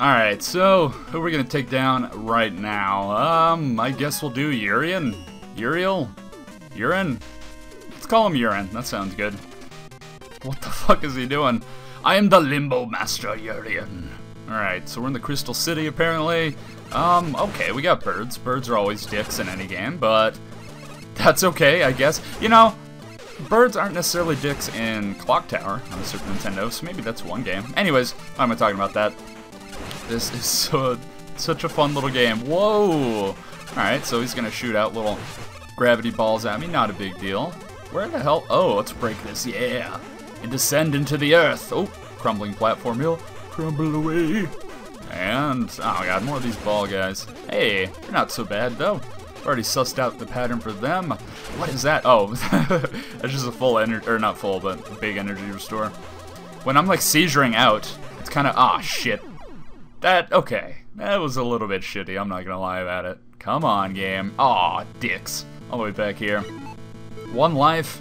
Alright, so who are we going to take down right now? I guess we'll do Urien. Uriel? Urien? Let's call him Urien. That sounds good. What the fuck is he doing? I am the Limbo Master, Urien. Alright, so we're in the Crystal City, apparently. Okay, we got birds. Birds are always dicks in any game, but that's okay, I guess. You know, birds aren't necessarily dicks in Clock Tower on the Super Nintendo, so maybe that's one game. Anyways, why am I talking about that? This is such a fun little game. Whoa! Alright, so he's gonna shoot out little gravity balls at me. Not a big deal. Where the hell? Oh, let's break this. Yeah! And descend into the earth. Oh, crumbling platform hill. Crumble away. And, oh god, more of these ball guys. Hey, they're not so bad, though. Already sussed out the pattern for them. What is that? Oh, that's just a full energy, or not full, but a big energy restore. When I'm, like, seizuring out, it's kind of, ah, shit. That, okay. That was a little bit shitty, I'm not gonna lie about it. Come on, game. Aw, dicks. All the way back here. One life.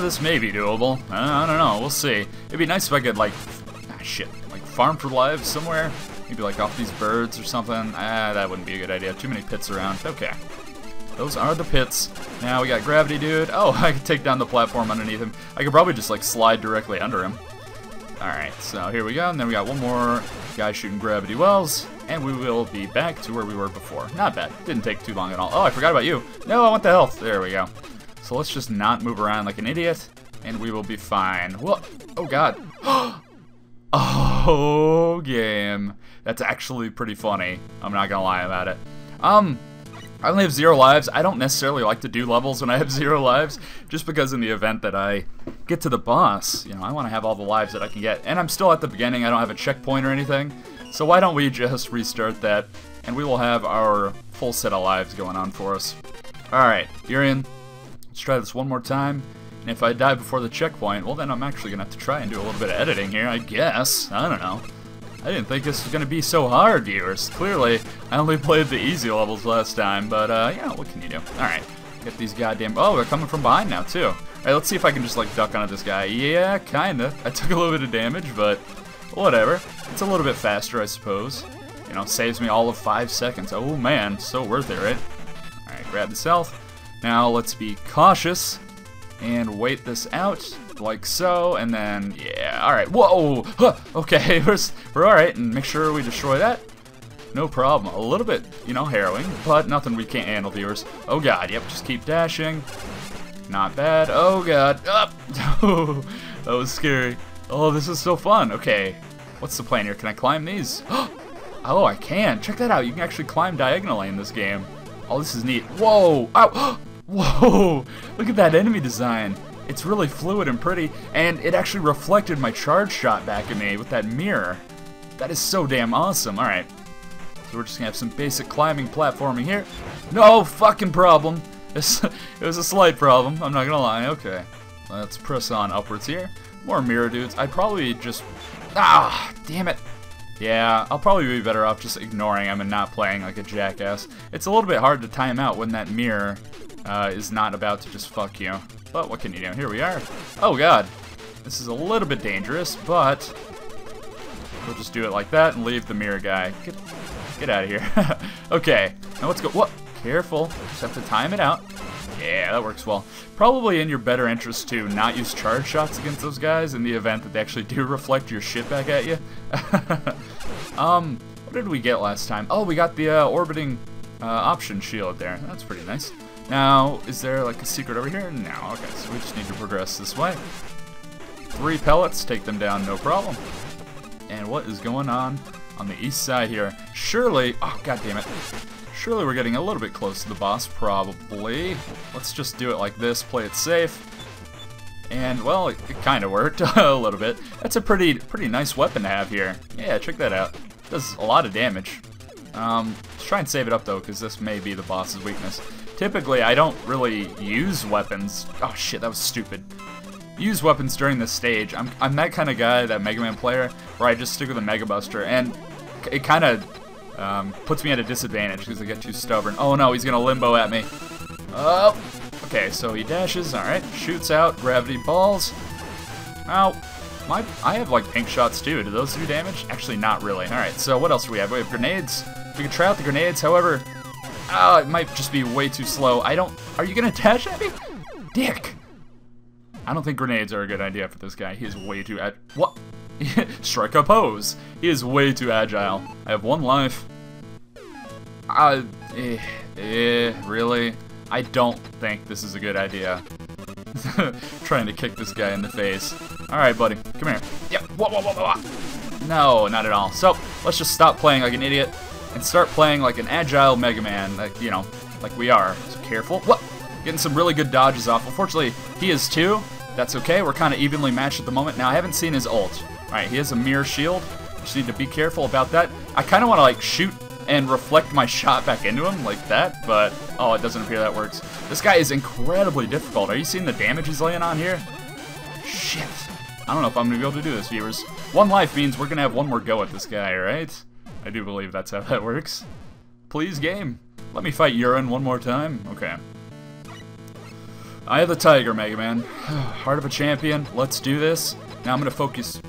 This may be doable. I don't know, we'll see. It'd be nice if I could, like, ah, shit. Like, farm for lives somewhere. Maybe like off these birds or something. Ah, that wouldn't be a good idea. Too many pits around. Okay. Those are the pits. Now we got Gravity Dude. Oh, I could take down the platform underneath him. I could probably just like slide directly under him. Alright, so here we go. And then we got one more guy shooting gravity wells. And we will be back to where we were before. Not bad. Didn't take too long at all. Oh, I forgot about you. No, I want the health. There we go. So let's just not move around like an idiot. And we will be fine. Well, oh god. Oh, game. That's actually pretty funny. I'm not gonna lie about it. I only have 0 lives. I don't necessarily like to do levels when I have 0 lives, just because in the event that I get to the boss, you know, I want to have all the lives that I can get. And I'm still at the beginning. I don't have a checkpoint or anything. So why don't we just restart that, and we will have our full set of lives going on for us. Alright, Urien, let's try this one more time. And if I die before the checkpoint, well then I'm actually gonna have to try and do a little bit of editing here, I guess. I don't know. I didn't think this was going to be so hard, viewers. Clearly, I only played the easy levels last time, but, yeah, what can you do? Alright, get these goddamn... Oh, they're coming from behind now, too. Alright, let's see if I can just, like, duck onto this guy. Yeah, kinda. I took a little bit of damage, but whatever. It's a little bit faster, I suppose. You know, saves me all of 5 seconds. Oh, man, so worth it, right? Alright, grab this health. Now, let's be cautious and wait this out. Like so, and then, yeah, alright, whoa, huh. Okay, we're alright, and make sure we destroy that, no problem, a little bit, you know, harrowing, but nothing we can't handle, viewers. Oh god, yep, just keep dashing, not bad, oh god, up, oh, that was scary, oh, this is so fun, okay, what's the plan here, can I climb these, oh, I can, check that out, you can actually climb diagonally in this game, oh, this is neat, whoa, ow, whoa, look at that enemy design. It's really fluid and pretty, and it actually reflected my charge shot back at me with that mirror. That is so damn awesome. Alright, so we're just gonna have some basic climbing platforming here. No fucking problem. It was a slight problem, I'm not gonna lie. Okay, let's press on upwards here. More mirror dudes. I'd probably just... Ah, damn it. Yeah, I'll probably be better off just ignoring them and not playing like a jackass. It's a little bit hard to time out when that mirror is not about to just fuck you. But what can you do? Here we are. Oh god. This is a little bit dangerous, but we'll just do it like that and leave the mirror guy. Get out of here. Okay. Now let's go. What? Careful. Just have to time it out. Yeah, that works well. Probably in your better interest to not use charge shots against those guys in the event that they actually do reflect your shit back at you. What did we get last time? Oh, we got the orbiting option shield there. That's pretty nice. Now, is there like a secret over here? No, okay, so we just need to progress this way. 3 pellets, take them down, no problem. And what is going on the east side here? Surely, oh god damn it. Surely we're getting a little bit close to the boss, probably. Let's just do it like this, play it safe. And, well, it kind of worked, a little bit. That's a pretty nice weapon to have here. Yeah, check that out. Does a lot of damage. Let's try and save it up though, because this may be the boss's weakness. Typically, I don't really use weapons. Oh shit, that was stupid. Use weapons during this stage. I'm that kind of guy, that Mega Man player, where I just stick with a Mega Buster, and it kind of puts me at a disadvantage because I get too stubborn. Oh no, he's gonna limbo at me. Oh, okay, so he dashes. All right, shoots out gravity balls. Ow. I have like pink shots too. Do those do damage? Actually, not really. Alright, so what else do we have? We have grenades. We can try out the grenades, however, it might just be way too slow. Are you gonna dash at me? Dick! I don't think grenades are a good idea for this guy. He is way too what? Strike a pose! He is way too agile. I have one life. Really? I don't think this is a good idea. Trying to kick this guy in the face. Alright, buddy. Come here. Yep. Whoa. No, not at all. So, let's just stop playing like an idiot and start playing like an agile Mega Man. Like, you know, like we are. So careful. What? Getting some really good dodges off. Unfortunately, he is too. That's okay. We're kind of evenly matched at the moment. Now, I haven't seen his ult. Alright, he has a mirror shield. Just need to be careful about that. I kind of want to, like, shoot and reflect my shot back into him like that, but oh, it doesn't appear that works. This guy is incredibly difficult. Are you seeing the damage he's laying on here? Shit. I don't know if I'm going to be able to do this, viewers. One life means we're going to have one more go at this guy, right? I do believe that's how that works. Please, game. Let me fight Urien one more time. Okay. I have the Tiger, Mega Man. Heart of a champion. Let's do this. Now I'm going to focus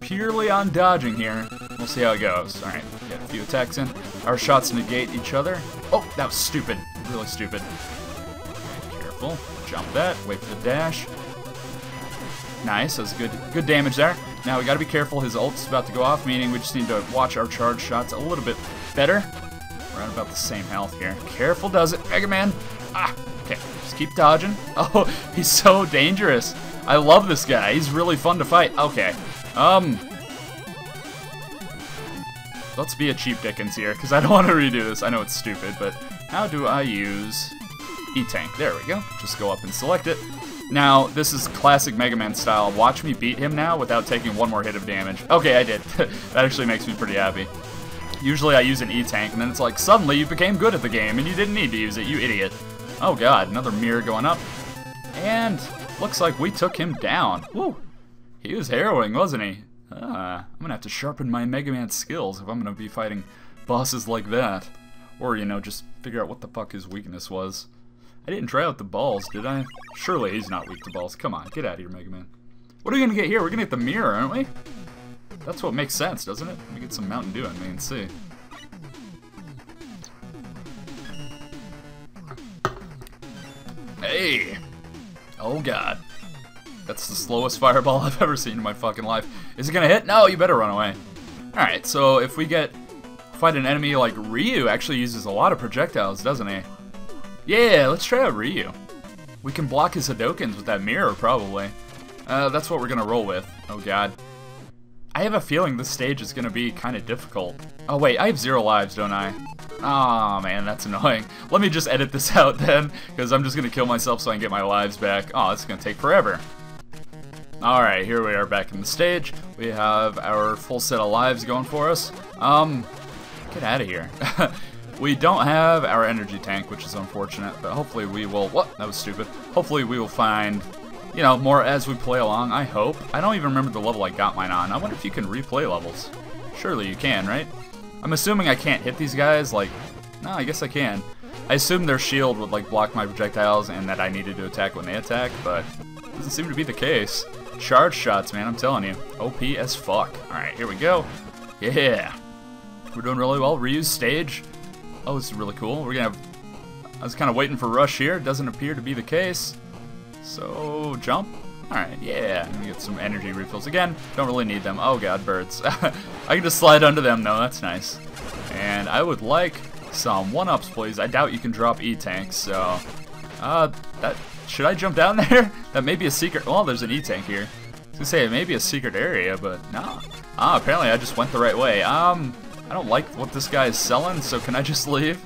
purely on dodging here. We'll see how it goes. Alright, get a few attacks in. Our shots negate each other. Oh, that was stupid. Really stupid. Right, careful. Jump that. Wait for the dash. Nice. That was good damage there. Now we gotta be careful. His ult's about to go off, meaning we just need to watch our charge shots a little bit better. We're at about the same health here. Careful does it. Mega Man. Ah! Okay. Just keep dodging. Oh, he's so dangerous. I love this guy. He's really fun to fight. Okay. Let's be a cheap dickens here, because I don't want to redo this. I know it's stupid, but how do I use E-Tank? There we go. Just go up and select it. Now, this is classic Mega Man style. Watch me beat him now without taking one more hit of damage. Okay, I did. That actually makes me pretty happy. Usually I use an E-Tank, and then it's like, suddenly you became good at the game, and you didn't need to use it, you idiot. Oh god, another mirror going up. And looks like we took him down. Woo! He was harrowing, wasn't he? I'm gonna have to sharpen my Mega Man skills if I'm gonna be fighting bosses like that. Or, you know, just figure out what the fuck his weakness was. I didn't try out the balls, did I? Surely he's not weak to balls. Come on, get out of here, Mega Man. What are we gonna get here? We're gonna get the mirror, aren't we? That's what makes sense, doesn't it? Let me get some Mountain Dew in me and see. Hey! Oh god. That's the slowest fireball I've ever seen in my fucking life. Is it gonna hit? No, you better run away. Alright, so if we fight an enemy like Ryu, actually uses a lot of projectiles, doesn't he? Yeah, let's try out Ryu. We can block his Hadoukens with that mirror, probably. That's what we're gonna roll with. Oh god. I have a feeling this stage is gonna be kinda difficult. Oh wait, I have 0 lives, don't I? Aw, man, that's annoying. Let me just edit this out then, because I'm just gonna kill myself so I can get my lives back. Oh, it's gonna take forever. Alright, here we are back in the stage. We have our full set of lives going for us. Get out of here. We don't have our energy tank, which is unfortunate, but hopefully we will... What? That was stupid. Hopefully we will find, you know, more as we play along, I hope. I don't even remember the level I got mine on. I wonder if you can replay levels. Surely you can, right? I'm assuming I can't hit these guys, like... No, I guess I can. I assumed their shield would, like, block my projectiles and that I needed to attack when they attack, but... Doesn't seem to be the case. Charge shots, man, I'm telling you. OP as fuck. Alright, here we go. Yeah. We're doing really well. Ryu's stage. Oh, this is really cool. We're gonna have... I was kind of waiting for rush here. Doesn't appear to be the case. So, jump. Alright, yeah. Let me get some energy refills again. Don't really need them. Oh god, birds. I can just slide under them, though. That's nice. And I would like some 1-ups, please. I doubt you can drop E-Tanks, so... that... Should I jump down there? That may be a secret... Well, there's an E-Tank here. I was gonna say, it may be a secret area, but no. Ah, apparently I just went the right way. I don't like what this guy is selling, so can I just leave?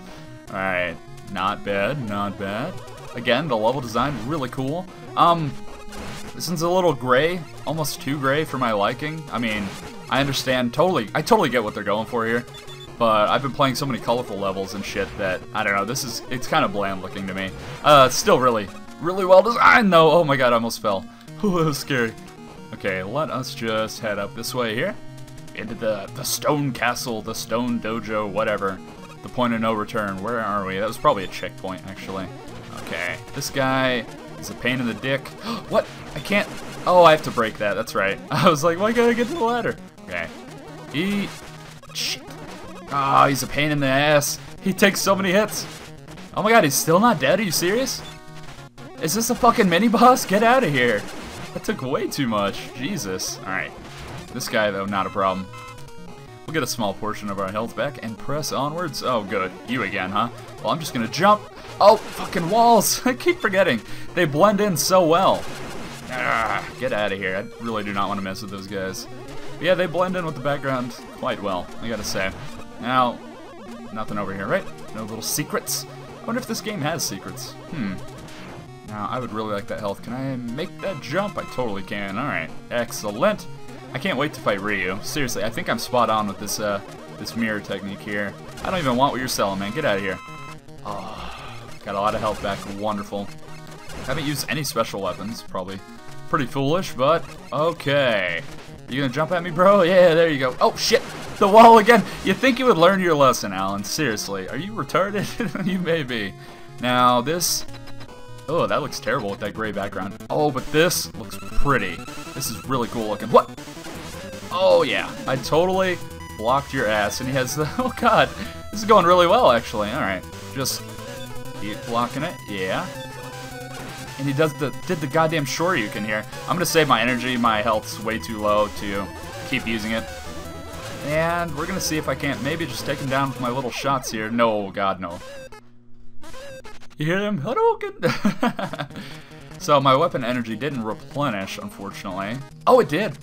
Alright. Not bad, not bad. Again, the level design, really cool. This one's a little gray. Almost too gray for my liking. I mean, I understand totally... I totally get what they're going for here. But I've been playing so many colorful levels and shit that... I don't know, this is... It's kind of bland looking to me. It's still really well designed though. Oh my god, I almost fell. Ooh, that was scary. Okay, let us just head up this way here. Into the stone castle, the stone dojo, whatever. The point of no return. Where are we? That was probably a checkpoint, actually. Okay, this guy It's a pain in the dick. What? I can't. Oh, I have to break that. That's right. I was like, why can't I get to the ladder? Okay. He. Shit. Ah, oh, he's a pain in the ass. He takes so many hits. Oh my god, he's still not dead? Are you serious? Is this a fucking mini-boss? Get out of here. That took way too much. Jesus. Alright. This guy, though, not a problem. We'll get a small portion of our health back and press onwards. Oh, good. You again, huh? Well, I'm just gonna jump. Oh, fucking walls. I keep forgetting. They blend in so well. Ah, get out of here. I really do not want to mess with those guys. But yeah, they blend in with the background quite well, I gotta say. Now, nothing over here, right? No little secrets? I wonder if this game has secrets. Hmm. Now, I would really like that health. Can I make that jump? I totally can. Alright. Excellent. I can't wait to fight Ryu. Seriously, I think I'm spot on with this this mirror technique here. I don't even want what you're selling, man. Get out of here. Oh, got a lot of health back. Wonderful. Haven't used any special weapons. Probably pretty foolish, but okay. You gonna jump at me, bro? Yeah, there you go. Oh, shit. The wall again. You think you would learn your lesson, Alan. Seriously. Are you retarded? You may be. Now, this... Oh, that looks terrible with that gray background. Oh, but this looks pretty. This is really cool looking. What? Oh, yeah. I totally blocked your ass. And he has the... Oh, God. This is going really well, actually. All right. Just keep blocking it. Yeah. And he does the... Did the goddamn shoryuken here. I'm gonna save my energy. My health's way too low to keep using it. And we're gonna see if I can't maybe just take him down with my little shots here. No, God, no. You hear him? Hadouken! So my weapon energy didn't replenish, unfortunately. Oh, it did!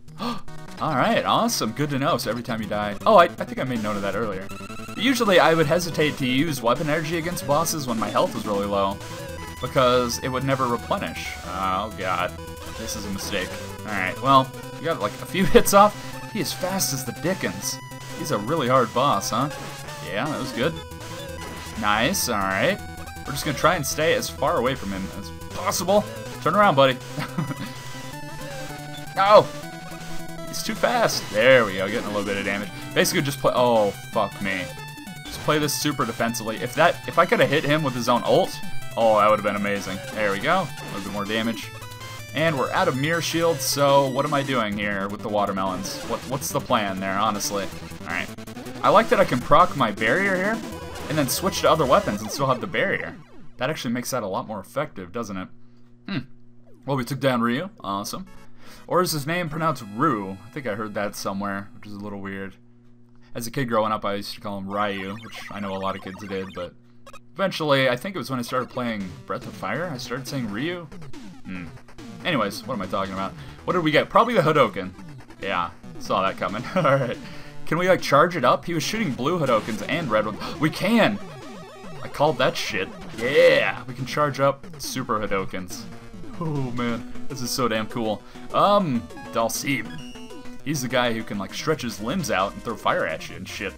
Alright, awesome. Good to know. So every time you die... Oh, I think I made note of that earlier. Usually I would hesitate to use weapon energy against bosses when my health was really low, because it would never replenish. Oh, God. This is a mistake. Alright, well, you got like a few hits off. He is fast as the dickens. He's a really hard boss, huh? Yeah, that was good. Nice, alright. We're just gonna try and stay as far away from him as possible. Turn around, buddy. No! He's too fast. There we go, getting a little bit of damage. Basically just play... Oh, fuck me. Just play this super defensively. If I could have hit him with his own ult, oh, that would have been amazing. There we go. A little bit more damage. And we're out of mirror shields, so what am I doing here with the watermelons? What's the plan there, honestly? Alright. I like that I can proc my barrier here, and then switch to other weapons and still have the barrier. That actually makes that a lot more effective, doesn't it? Hmm. Well, we took down Ryu. Awesome. Or is his name pronounced Rue? I think I heard that somewhere, which is a little weird. As a kid growing up, I used to call him Ryu, which I know a lot of kids did, but... Eventually, I think it was when I started playing Breath of Fire, I started saying Ryu. Hmm. Anyways, what am I talking about? What did we get? Probably the Hadouken. Yeah, saw that coming. Alright. Can we, like, charge it up? He was shooting blue Hadoukens and red ones. We can! I called that shit. Yeah! We can charge up super Hadoukens. Oh, man. This is so damn cool. Dalce. He's the guy who can, like, stretch his limbs out and throw fire at you and shit.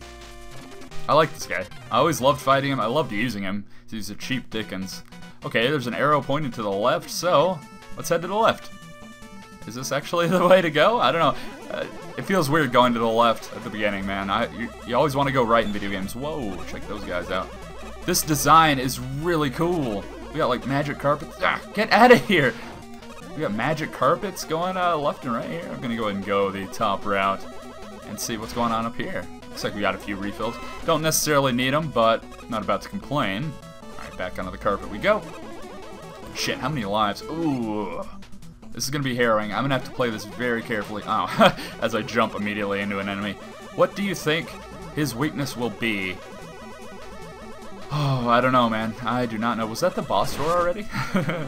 I like this guy. I always loved fighting him. I loved using him. He's a cheap dickens. Okay, there's an arrow pointing to the left, so let's head to the left. Is this actually the way to go? I don't know. It feels weird going to the left at the beginning, man. You always want to go right in video games. Whoa, check those guys out. This design is really cool. We got, like, magic carpets. Ah, get out of here! We got magic carpets going left and right here. I'm going to go ahead and go the top route and see what's going on up here. Looks like we got a few refills. Don't necessarily need them, but I'm not about to complain. Alright, back onto the carpet we go. Shit, how many lives? Ooh... This is going to be harrowing. I'm going to have to play this very carefully. Oh, as I jump immediately into an enemy. What do you think his weakness will be? Oh, I don't know, man. I do not know. Was that the boss door already?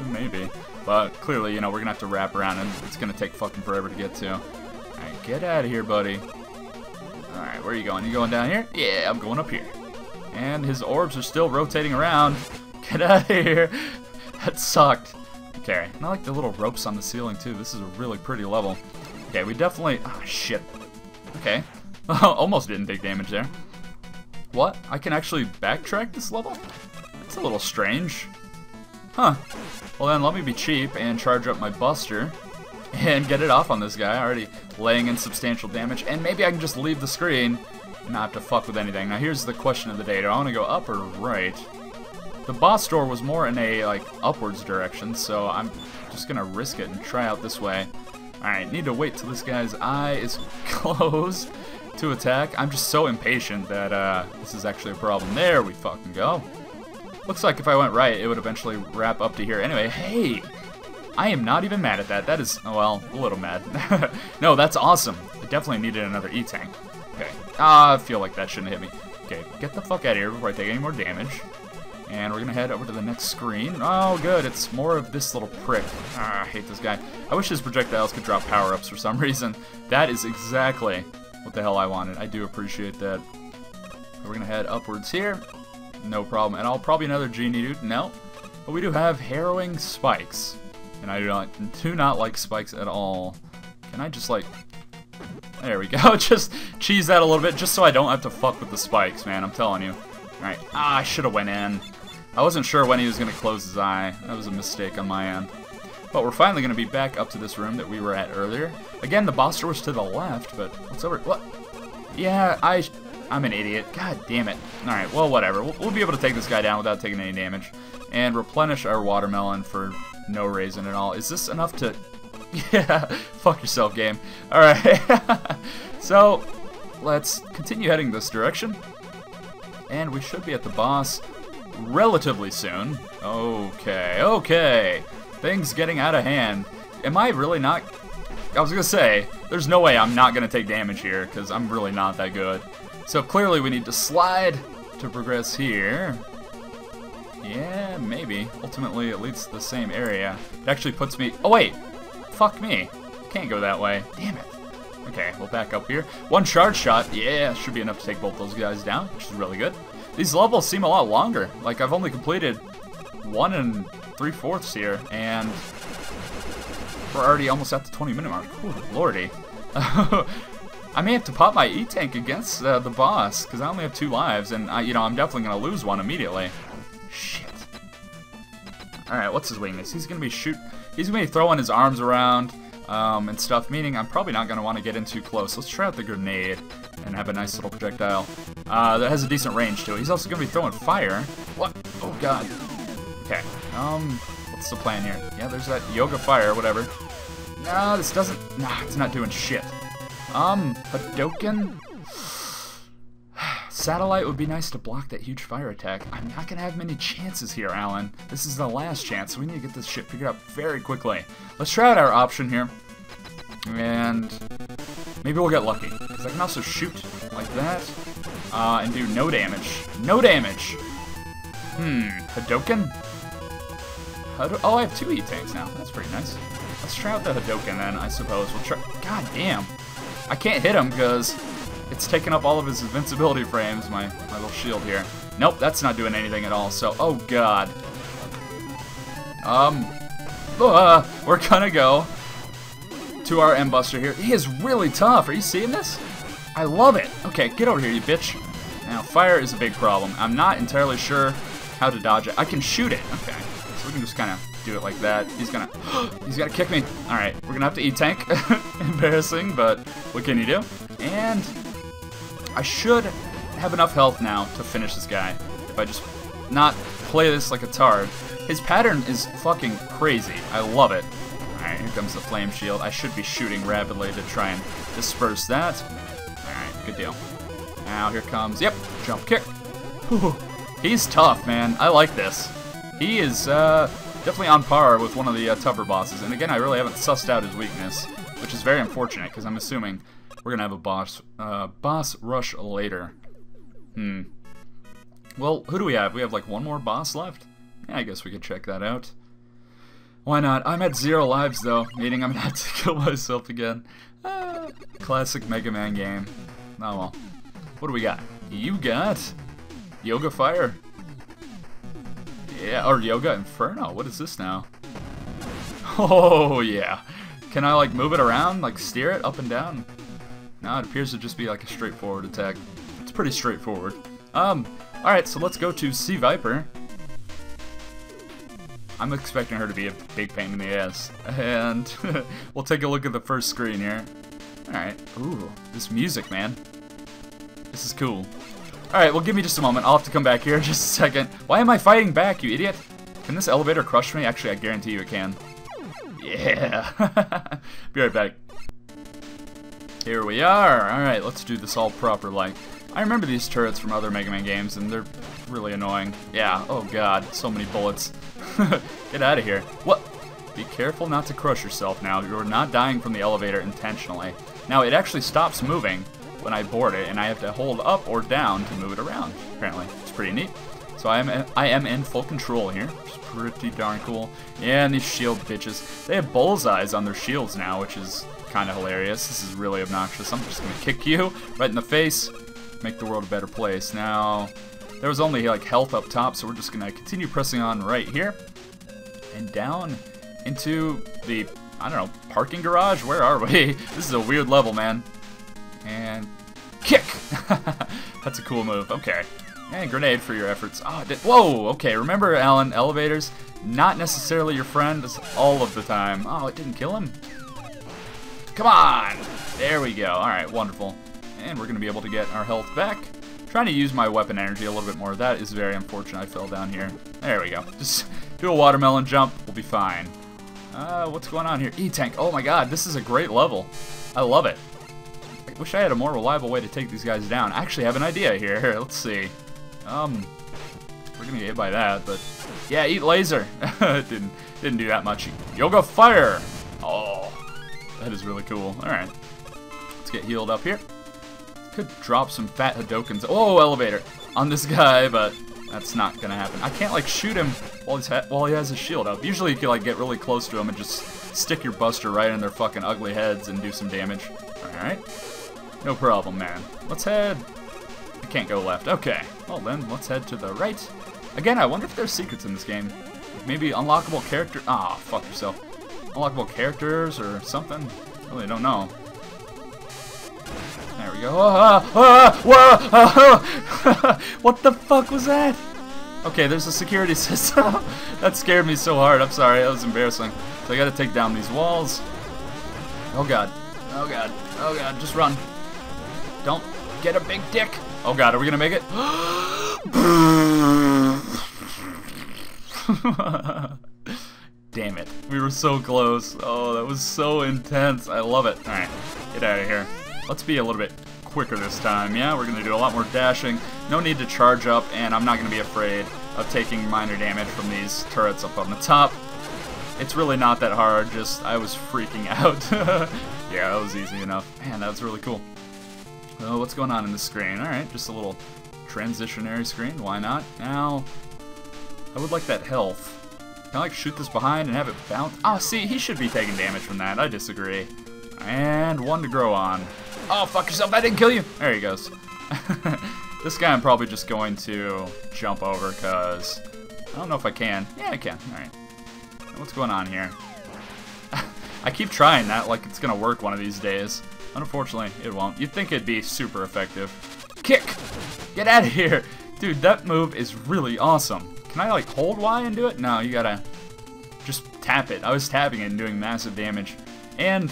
Maybe. But clearly, you know, we're going to have to wrap around and it's going to take fucking forever to get to. Alright, get out of here, buddy. Alright, where are you going? You going down here? Yeah, I'm going up here. And his orbs are still rotating around. Get out of here. That sucked. Okay, and I like the little ropes on the ceiling, too. This is a really pretty level. Okay, we definitely... Ah, shit. Okay. Almost didn't take damage there. What? I can actually backtrack this level? That's a little strange. Huh. Well, then, let me be cheap and charge up my Buster and get it off on this guy. Already laying in substantial damage. And maybe I can just leave the screen and not have to fuck with anything. Now, here's the question of the day. Do I want to go up or right? The boss door was more in a, like, upwards direction, so I'm just gonna risk it and try out this way. Alright, need to wait till this guy's eye is closed to attack. I'm just so impatient that this is actually a problem. There we fucking go. Looks like if I went right, it would eventually wrap up to here. Anyway, hey! I am not even mad at that. That is, well, a little mad. No, that's awesome. I definitely needed another E-Tank. Okay. I feel like that shouldn't hit me. Okay, get the fuck out of here before I take any more damage. And we're gonna head over to the next screen. Oh, good, it's more of this little prick. I hate this guy. I wish his projectiles could drop power-ups for some reason. That is exactly what the hell I wanted. I do appreciate that. We're gonna head upwards here. No problem at all. Probably another genie dude. No. But we do have harrowing spikes. And I do not like spikes at all. Can I just, like... There we go. Just cheese that a little bit just so I don't have to fuck with the spikes, man. I'm telling you. Alright. Ah, I should have went in. I wasn't sure when he was going to close his eye. That was a mistake on my end. But we're finally going to be back up to this room that we were at earlier. Again, the boss was to the left, but what's over... What? Yeah, I'm an idiot. God damn it. Alright, well, whatever. We'll be able to take this guy down without taking any damage. And replenish our watermelon for no reason at all. Is this enough to... Yeah, fuck yourself, game. Alright. So, let's continue heading this direction. And we should be at the boss... relatively soon. Okay, okay. Things getting out of hand. Am I really not... I was gonna say, there's no way I'm not gonna take damage here, because I'm really not that good. So clearly we need to slide to progress here. Yeah, maybe. Ultimately it leads to the same area. It actually puts me... Oh wait! Fuck me. Can't go that way. Damn it. Okay, we'll back up here. One charge shot. Yeah, should be enough to take both those guys down, which is really good. These levels seem a lot longer. Like, I've only completed 1 3/4 here, and we're already almost at the 20-minute mark. Ooh, lordy. I may have to pop my E-Tank against the boss, because I only have 2 lives, and, I'm definitely going to lose one immediately. Shit. Alright, what's his weakness? He's going to be throwing his arms around and stuff, meaning I'm probably not going to want to get in too close. Let's try out the grenade and have a nice little projectile that has a decent range to it. He's also going to be throwing fire. What? Oh, God. Okay. What's the plan here? Yeah, there's that Yoga Fire, whatever. No, this doesn't... Nah, it's not doing shit. Hadouken? Satellite would be nice to block that huge fire attack. I'm not going to have many chances here, Alan. This is the last chance, so we need to get this shit figured out very quickly. Let's try out our option here. And... maybe we'll get lucky, because I can also shoot like that, and do no damage. No damage! Hadouken? Oh, I have 2 E-Tanks now. That's pretty nice. Let's try out the Hadouken then, I suppose. We'll try... God damn! I can't hit him, because it's taking up all of his invincibility frames, my little shield here. Nope, that's not doing anything at all, so... Oh, God. We're gonna go... to our M Buster here. He is really tough. Are you seeing this? I love it. Okay, get over here, you bitch. Now, fire is a big problem. I'm not entirely sure how to dodge it. I can shoot it. Okay, so we can just kind of do it like that. He's gonna... he's gonna kick me. Alright, we're gonna have to E-Tank. Embarrassing, but what can you do? And I should have enough health now to finish this guy if I just not play this like a tard. His pattern is fucking crazy. I love it. Alright, here comes the flame shield. I should be shooting rapidly to try and disperse that. Alright, good deal. Now here comes, yep, jump kick. Ooh, he's tough, man. I like this. He is definitely on par with one of the tougher bosses. And again, I really haven't sussed out his weakness, which is very unfortunate because I'm assuming we're going to have a boss rush later. Well, who do we have? We have like 1 more boss left? Yeah, I guess we could check that out. Why not? I'm at 0 lives, though, meaning I'm gonna have to kill myself again. Classic Mega Man game. Oh well. What do we got? You got... Yoga Fire. Yeah, or Yoga Inferno. What is this now? Oh, yeah. Can I, like, move it around? Like, steer it up and down? No, it appears to just be, like, a straightforward attack. It's pretty straightforward. Alright, so let's go to Sea Viper. I'm expecting her to be a big pain in the ass. And we'll take a look at the first screen here. Alright. Ooh, this music, man. This is cool. Alright, well, give me just a moment. I'll have to come back here in just a second. Why am I fighting back, you idiot? Can this elevator crush me? Actually, I guarantee you it can. Yeah. Be right back. Here we are. Alright, let's do this all proper-like. I remember these turrets from other Mega Man games, and they're really annoying. Yeah, oh god, so many bullets. Get out of here. What? Be careful not to crush yourself now. You're not dying from the elevator intentionally. Now, it actually stops moving when I board it, and I have to hold up or down to move it around, apparently. It's pretty neat. So I am in full control here. It's pretty darn cool. Yeah, and these shield bitches. They have bullseyes on their shields now, which is kind of hilarious. This is really obnoxious. I'm just going to kick you right in the face. Make the world a better place. Now, there was only like health up top, so we're just going to continue pressing on right here. And down into the, I don't know, parking garage? Where are we? This is a weird level, man. And kick! That's a cool move. Okay. And grenade for your efforts. Oh, whoa! Okay, remember, Alan, elevators, not necessarily your friend all of the time. Oh, it didn't kill him? Come on! There we go. Alright, wonderful. And we're going to be able to get our health back. I'm trying to use my weapon energy a little bit more. That is very unfortunate. I fell down here. There we go. Just do a watermelon jump. We'll be fine. What's going on here? E-Tank. Oh my god, this is a great level. I love it. I wish I had a more reliable way to take these guys down. I actually have an idea here. Let's see. We're gonna get hit by that, but yeah, eat laser. It didn't do that much. Yoga Fire. Oh, that is really cool. All right, let's get healed up here. Could drop some fat Hadoukens. Oh, elevator on this guy, but that's not gonna happen. I can't like shoot him while he has his shield up. Usually you can like get really close to him and just stick your Buster right in their fucking ugly heads and do some damage. All right, no problem, man. Let's head. I can't go left. Okay. Well then, let's head to the right. Again, I wonder if there's secrets in this game. Like maybe unlockable character. Ah, fuck yourself. Unlockable characters or something. I really don't know. There we go. What the fuck was that? Okay, there's a security system. That scared me so hard. I'm sorry. That was embarrassing. So I gotta take down these walls. Oh god. Oh god. Oh god. Just run. Don't get a big dick. Oh god, are we gonna make it? Damn it. We were so close. Oh, that was so intense. I love it. Alright, get out of here. Let's be a little bit quicker this time. Yeah, we're gonna do a lot more dashing. No need to charge up, and I'm not gonna be afraid of taking minor damage from these turrets up on the top. It's really not that hard, just I was freaking out. Yeah, that was easy enough. Man, that was really cool. Oh, what's going on in the screen? Alright, just a little transitionary screen. Why not? Now, I would like that health. Can I, like, shoot this behind and have it bounce? Ah, oh, see, he should be taking damage from that. I disagree. And one to grow on. Oh, fuck yourself. That didn't kill you. There he goes. This guy I'm probably just going to jump over because I don't know if I can. Yeah, I can. Alright. What's going on here? I keep trying that like it's going to work one of these days. Unfortunately, it won't. You'd think it'd be super effective. Kick! Get out of here! Dude, that move is really awesome. Can I, like, hold Y and do it? No, you gotta just tap it. I was tapping it and doing massive damage. And,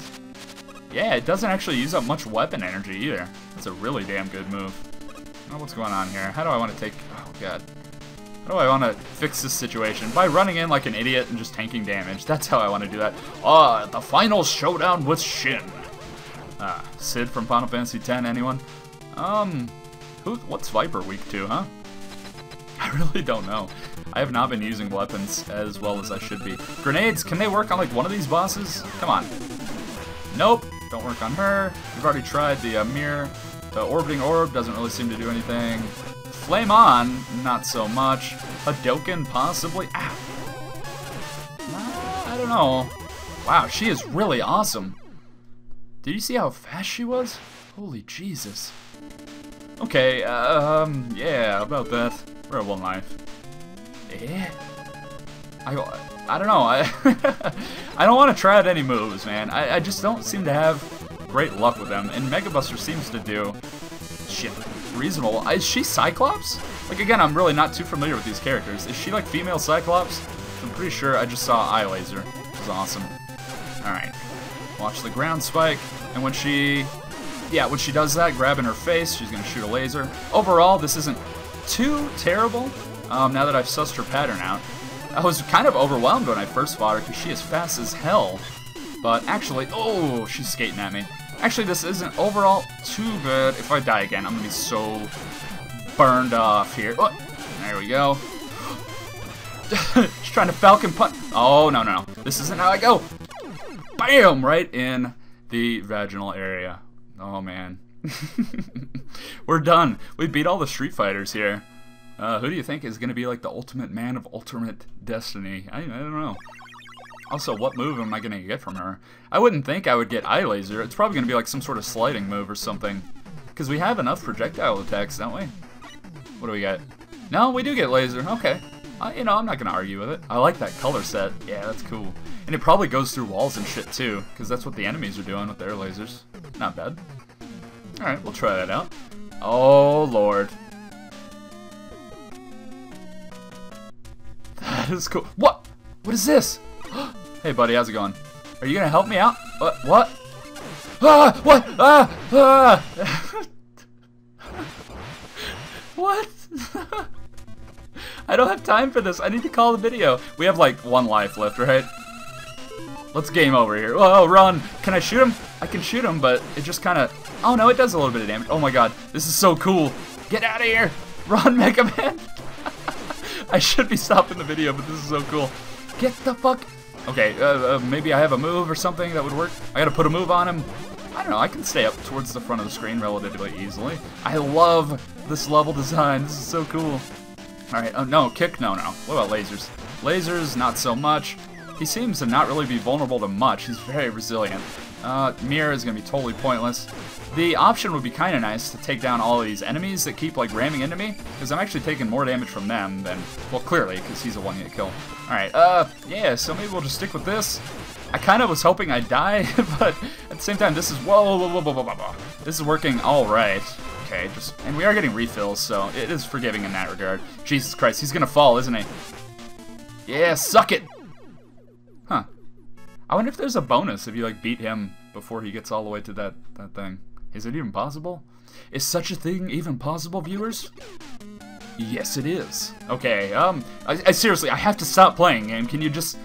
yeah, it doesn't actually use up much weapon energy either. That's a really damn good move. Oh, what's going on here? How do I want to take... Oh, God. How do I want to fix this situation? By running in like an idiot and just tanking damage. That's how I want to do that. Ah, the final showdown with Shin. Ah, Cid from Final Fantasy X, anyone? What's Viper weak to, huh? I really don't know. I have not been using weapons as well as I should be. Grenades, can they work on, like, one of these bosses? Come on. Nope, don't work on her. We've already tried the mirror. The orbiting orb doesn't really seem to do anything. Flame on, not so much. Hadouken, possibly? Ah. I don't know. Wow, she is really awesome. Did you see how fast she was? Holy Jesus. Okay, yeah, about that. We're at one life. Yeah. I don't know. I don't want to try out any moves, man. I just don't seem to have great luck with them. And Mega Buster seems to do... Shit. Reasonable. Is she Cyclops? Like, again, I'm really not too familiar with these characters. Is she, like, female Cyclops? I'm pretty sure I just saw Eye Laser, which is awesome. Alright. Watch the ground spike, and when she yeah, when she does that, grabbing her face, she's going to shoot a laser. Overall, this isn't too terrible, now that I've sussed her pattern out. I was kind of overwhelmed when I first fought her, because she is fast as hell. But actually, oh, she's skating at me. Actually, this isn't overall too good. If I die again, I'm going to be so burned off here. Oh, there we go. She's trying to falcon punch. Oh, no, no, no. This isn't how I go. Bam! Right in the vaginal area. Oh, man. We're done. We beat all the Street Fighters here. Who do you think is going to be like the ultimate man of ultimate destiny? I don't know. Also, what move am I going to get from her? I wouldn't think I would get Eye Laser. It's probably going to be like some sort of sliding move or something. Because we have enough projectile attacks, don't we? What do we get? No, we do get Laser. Okay. You know, I'm not going to argue with it. I like that color set. Yeah, that's cool. And it probably goes through walls and shit, too. Because that's what the enemies are doing with their lasers. Not bad. Alright, we'll try that out. Oh, Lord. That is cool. What? What is this? Hey, buddy, how's it going? Are you going to help me out? What? What? Ah! What? Ah! Ah! What? I don't have time for this. I need to call the video. We have like one life left, right? Let's game over here. Whoa, run. Can I shoot him? I can shoot him, but it just kind of... Oh, no, it does a little bit of damage. Oh, my God. This is so cool. Get out of here. Run, Mega Man. I should be stopping the video, but this is so cool. Get the fuck... Okay, maybe I have a move or something that would work. I gotta put a move on him. I don't know. I can stay up towards the front of the screen relatively easily. I love this level design. This is so cool. Alright, oh no, kick, no, no. What about lasers? Lasers, not so much. He seems to not really be vulnerable to much. He's very resilient. Mirror is going to be totally pointless. The option would be kind of nice to take down all of these enemies that keep, like, ramming into me. Because I'm actually taking more damage from them than... Well, clearly, because he's a one-hit kill. Alright, yeah, so maybe we'll just stick with this. I kind of was hoping I'd die, but at the same time, this is... Whoa, whoa, whoa, whoa, whoa, whoa, whoa. This is working alright. Okay, just, and we are getting refills, so it is forgiving in that regard. Jesus Christ, he's gonna fall, isn't he? Yeah, suck it! Huh. I wonder if there's a bonus if you, like, beat him before he gets all the way to that thing. Is it even possible? Is such a thing even possible, viewers? Yes, it is. Okay, I seriously, I have to stop playing, game. Can you just...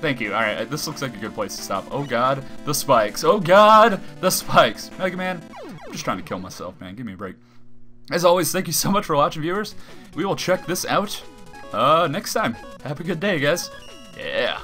Thank you. Alright, this looks like a good place to stop. Oh, God, the spikes. Oh, God, the spikes. Mega Man... I'm just trying to kill myself, man. Give me a break. As always, thank you so much for watching, viewers. We will check this out next time. Have a good day, guys. Yeah.